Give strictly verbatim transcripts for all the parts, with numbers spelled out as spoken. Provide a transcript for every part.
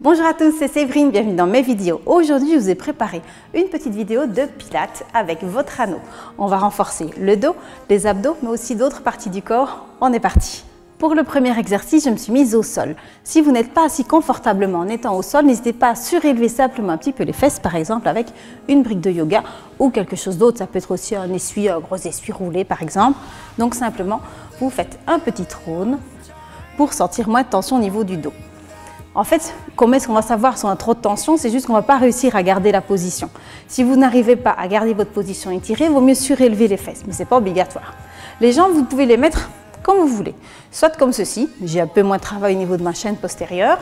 Bonjour à tous, c'est Séverine, bienvenue dans mes vidéos. Aujourd'hui, je vous ai préparé une petite vidéo de pilates avec votre anneau. On va renforcer le dos, les abdos, mais aussi d'autres parties du corps. On est parti. Pour le premier exercice, je me suis mise au sol. Si vous n'êtes pas assis confortablement en étant au sol, n'hésitez pas à surélever simplement un petit peu les fesses, par exemple avec une brique de yoga ou quelque chose d'autre. Ça peut être aussi un essuie, un gros essuie roulé par exemple. Donc simplement, vous faites un petit trône pour sentir moins de tension au niveau du dos. En fait, comment est-ce qu'on va savoir si on a trop de tension? C'est juste qu'on ne va pas réussir à garder la position. Si vous n'arrivez pas à garder votre position étirée, il vaut mieux surélever les fesses, mais ce n'est pas obligatoire. Les jambes, vous pouvez les mettre comme vous voulez. Soit comme ceci, j'ai un peu moins de travail au niveau de ma chaîne postérieure,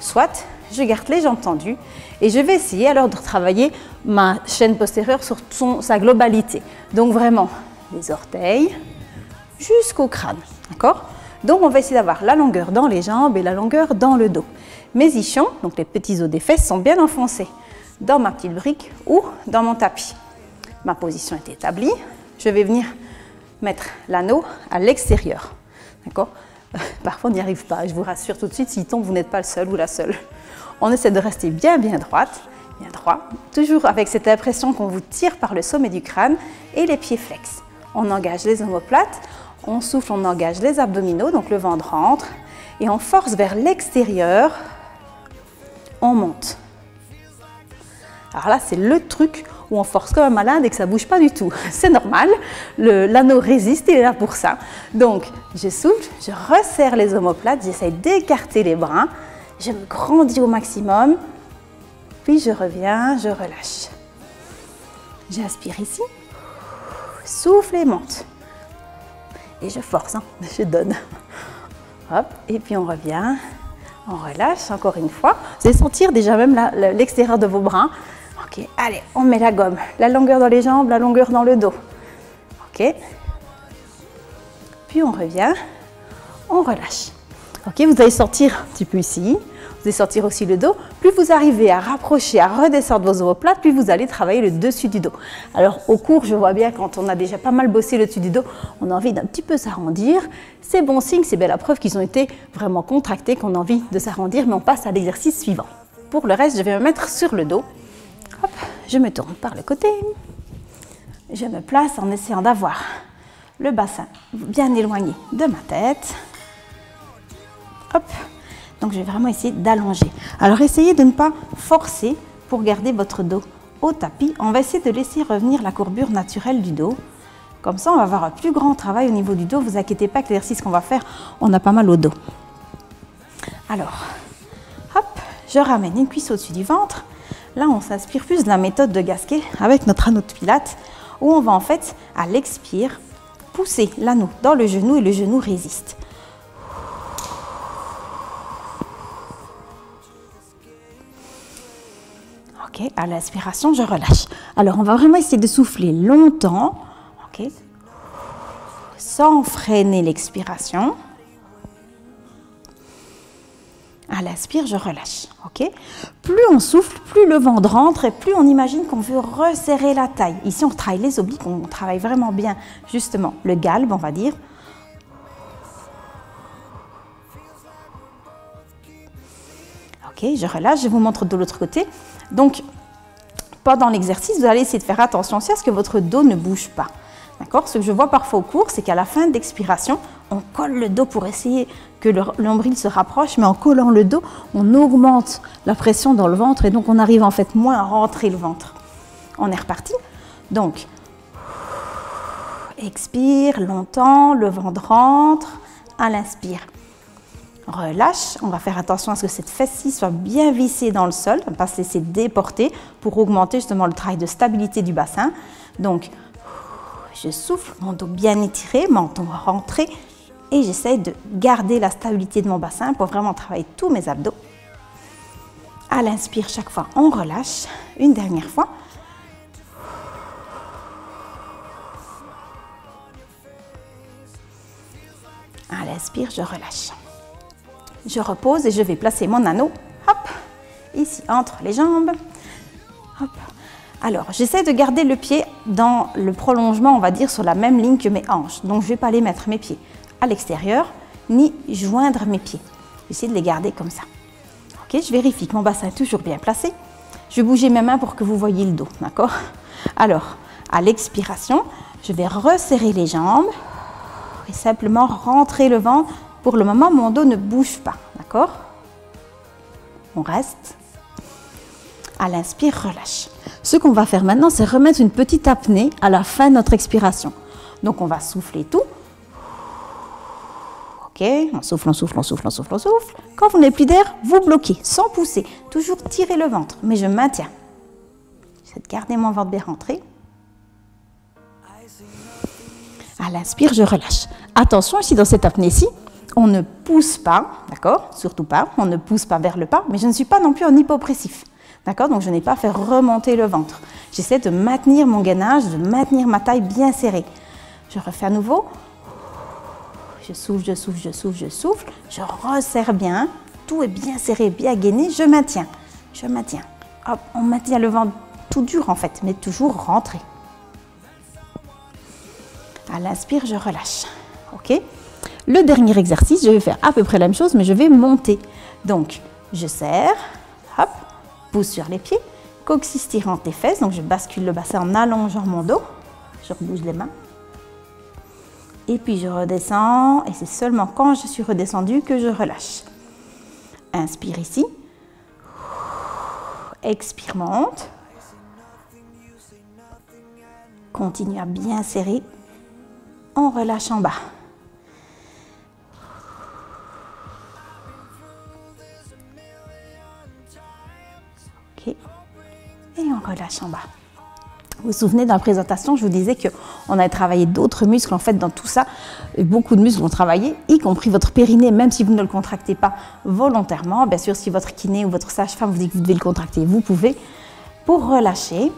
soit je garde les jambes tendues et je vais essayer alors de travailler ma chaîne postérieure sur son, sa globalité. Donc vraiment, les orteils jusqu'au crâne, d'accord? Donc on va essayer d'avoir la longueur dans les jambes et la longueur dans le dos. Mes ischons, donc les petits os des fesses, sont bien enfoncés dans ma petite brique ou dans mon tapis. Ma position est établie. Je vais venir mettre l'anneau à l'extérieur. D'accord ? Parfois on n'y arrive pas, je vous rassure tout de suite, s'il tombe, vous n'êtes pas le seul ou la seule. On essaie de rester bien bien droite, bien droit, toujours avec cette impression qu'on vous tire par le sommet du crâne et les pieds flex. On engage les omoplates. On souffle, on engage les abdominaux, donc le ventre rentre et on force vers l'extérieur, on monte. Alors là, c'est le truc où on force comme un malade et que ça ne bouge pas du tout. C'est normal, l'anneau résiste, il est là pour ça. Donc, je souffle, je resserre les omoplates, j'essaie d'écarter les bras, je me grandis au maximum, puis je reviens, je relâche. J'inspire ici, souffle et monte. Et je force, hein, je donne. Hop, et puis on revient, on relâche encore une fois. Vous allez sentir déjà même l'extérieur de vos bras. Ok, allez, on met la gomme. La longueur dans les jambes, la longueur dans le dos. Ok. Puis on revient, on relâche. Ok, vous allez sentir un petit peu ici. Vous allez sentir aussi le dos. Plus vous arrivez à rapprocher, à redescendre vos omoplates, plus vous allez travailler le dessus du dos. Alors au cours, je vois bien quand on a déjà pas mal bossé le dessus du dos, on a envie d'un petit peu s'arrondir. C'est bon signe, c'est bien la preuve qu'ils ont été vraiment contractés, qu'on a envie de s'arrondir, mais on passe à l'exercice suivant. Pour le reste, je vais me mettre sur le dos. Hop, je me tourne par le côté. Je me place en essayant d'avoir le bassin bien éloigné de ma tête. Hop. Donc, je vais vraiment essayer d'allonger. Alors, essayez de ne pas forcer pour garder votre dos au tapis. On va essayer de laisser revenir la courbure naturelle du dos. Comme ça, on va avoir un plus grand travail au niveau du dos. Ne vous inquiétez pas que l'exercice qu'on va faire, on a pas mal au dos. Alors, hop, je ramène une cuisse au-dessus du ventre. Là, on s'inspire plus de la méthode de Gasquet avec notre anneau de pilates où on va en fait, à l'expire, pousser l'anneau dans le genou et le genou résiste. Okay, à l'inspiration, je relâche. Alors, on va vraiment essayer de souffler longtemps, okay, sans freiner l'expiration. À l'inspire, je relâche. Okay. Plus on souffle, plus le ventre rentre et plus on imagine qu'on veut resserrer la taille. Ici, on travaille les obliques, on travaille vraiment bien, justement, le galbe, on va dire. Ok, je relâche, je vous montre de l'autre côté. Donc, pendant l'exercice, vous allez essayer de faire attention aussi à ce que votre dos ne bouge pas. D'accord? Ce que je vois parfois au cours, c'est qu'à la fin d'expiration, on colle le dos pour essayer que le nombril se rapproche, mais en collant le dos, on augmente la pression dans le ventre et donc on arrive en fait moins à rentrer le ventre. On est reparti. Donc, expire longtemps, le ventre rentre, à l'inspire. Relâche, on va faire attention à ce que cette fesse-ci soit bien vissée dans le sol, ne pas se laisser déporter pour augmenter justement le travail de stabilité du bassin. Donc, je souffle, mon dos bien étiré, menton rentré et j'essaye de garder la stabilité de mon bassin pour vraiment travailler tous mes abdos. À l'inspire, chaque fois, on relâche. Une dernière fois. À l'inspire, je relâche. Je repose et je vais placer mon anneau, hop, ici, entre les jambes. Hop. Alors, j'essaie de garder le pied dans le prolongement, on va dire, sur la même ligne que mes hanches. Donc, je ne vais pas aller mettre mes pieds à l'extérieur, ni joindre mes pieds. J'essaie de les garder comme ça. Ok, je vérifie que mon bassin est toujours bien placé. Je vais bouger mes mains pour que vous voyez le dos, d'accord? Alors, à l'expiration, je vais resserrer les jambes et simplement rentrer le ventre. Pour le moment, mon dos ne bouge pas, d'accord? On reste. À l'inspire, relâche. Ce qu'on va faire maintenant, c'est remettre une petite apnée à la fin de notre expiration. Donc, on va souffler tout. Ok, on souffle, on souffle, on souffle, on souffle, on souffle. Quand vous n'avez plus d'air, vous bloquez, sans pousser. Toujours tirer le ventre, mais je maintiens. J'essaie de garder mon ventre bien rentré. À l'inspire, je relâche. Attention, ici, dans cette apnée-ci, on ne pousse pas, d'accord? Surtout pas, on ne pousse pas vers le bas, mais je ne suis pas non plus en hypopressif. D'accord? Donc, je n'ai pas fait remonter le ventre. J'essaie de maintenir mon gainage, de maintenir ma taille bien serrée. Je refais à nouveau. Je souffle, je souffle, je souffle, je souffle. Je resserre bien. Tout est bien serré, bien gainé. Je maintiens. Je maintiens. Hop, on maintient le ventre tout dur en fait, mais toujours rentré. À l'inspire, je relâche. Ok? Le dernier exercice, je vais faire à peu près la même chose, mais je vais monter. Donc, je serre. Hop. Pousse sur les pieds, coccyx tirante des fesses, donc je bascule le bassin en allongeant mon dos, je rebouge les mains, et puis je redescends, et c'est seulement quand je suis redescendue que je relâche. Inspire ici, expire, monte, continue à bien serrer, on relâche en bas. Okay. Et on relâche en bas. Vous vous souvenez, dans la présentation, je vous disais qu'on a travaillé d'autres muscles. En fait, dans tout ça, beaucoup de muscles ont travaillé, y compris votre périnée, même si vous ne le contractez pas volontairement. Bien sûr, si votre kiné ou votre sage-femme vous dit que vous devez le contracter, vous pouvez. Pour relâcher,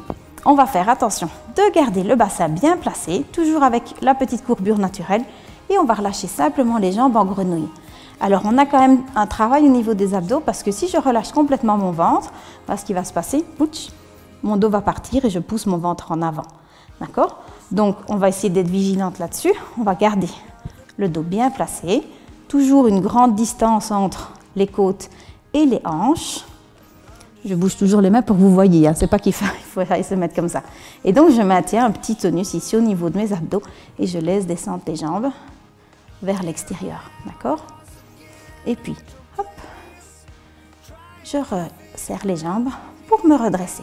on va faire attention de garder le bassin bien placé, toujours avec la petite courbure naturelle, et on va relâcher simplement les jambes en grenouille. Alors, on a quand même un travail au niveau des abdos parce que si je relâche complètement mon ventre, bah, ce qui va se passer, oups, mon dos va partir et je pousse mon ventre en avant. D'accord? Donc, on va essayer d'être vigilante là-dessus. On va garder le dos bien placé. Toujours une grande distance entre les côtes et les hanches. Je bouge toujours les mains pour que vous voyez. Hein. C'est pas qu'il faut, faut aller se mettre comme ça. Et donc, je maintiens un petit tonus ici au niveau de mes abdos et je laisse descendre les jambes vers l'extérieur. D'accord? Et puis, hop, je resserre les jambes pour me redresser.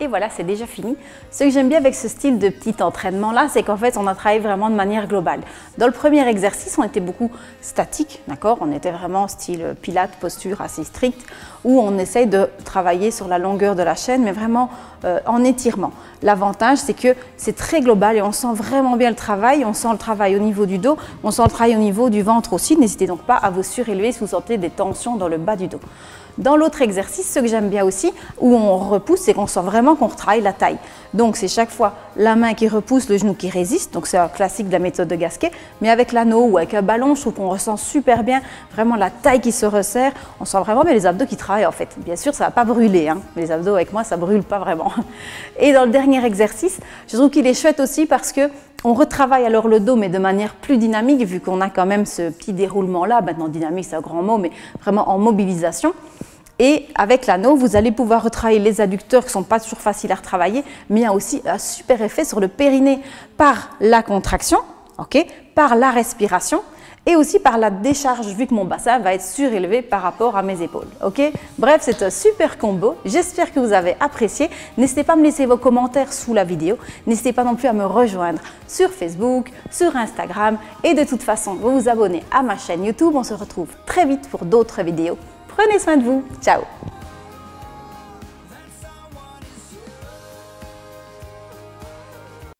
Et voilà, c'est déjà fini. Ce que j'aime bien avec ce style de petit entraînement-là, c'est qu'en fait, on a travaillé vraiment de manière globale. Dans le premier exercice, on était beaucoup statique, d'accord? On était vraiment style pilates, posture assez stricte, où on essaye de travailler sur la longueur de la chaîne, mais vraiment euh, en étirement. L'avantage, c'est que c'est très global et on sent vraiment bien le travail. On sent le travail au niveau du dos, on sent le travail au niveau du ventre aussi. N'hésitez donc pas à vous surélever si vous sentez des tensions dans le bas du dos. Dans l'autre exercice, ce que j'aime bien aussi, où on repousse, c'est qu'on sent vraiment qu'on retravaille la taille. Donc, c'est chaque fois la main qui repousse, le genou qui résiste. Donc, c'est un classique de la méthode de Gasquet. Mais avec l'anneau ou avec un ballon, je trouve qu'on ressent super bien vraiment la taille qui se resserre. On sent vraiment bien les abdos qui travaillent en fait. Bien sûr, ça ne va pas brûler. Hein. Mais les abdos avec moi, ça ne brûle pas vraiment. Et dans le dernier exercice, je trouve qu'il est chouette aussi parce que on retravaille alors le dos, mais de manière plus dynamique, vu qu'on a quand même ce petit déroulement-là. Maintenant, dynamique, c'est un grand mot, mais vraiment en mobilisation. Et avec l'anneau, vous allez pouvoir retravailler les adducteurs qui ne sont pas toujours faciles à retravailler, mais il y a aussi un super effet sur le périnée par la contraction, okay, par la respiration et aussi par la décharge vu que mon bassin va être surélevé par rapport à mes épaules. Okay? Bref, c'est un super combo. J'espère que vous avez apprécié. N'hésitez pas à me laisser vos commentaires sous la vidéo. N'hésitez pas non plus à me rejoindre sur Facebook, sur Instagram et de toute façon, vous vous abonnez à ma chaîne YouTube. On se retrouve très vite pour d'autres vidéos. Prenez soin de vous. Ciao!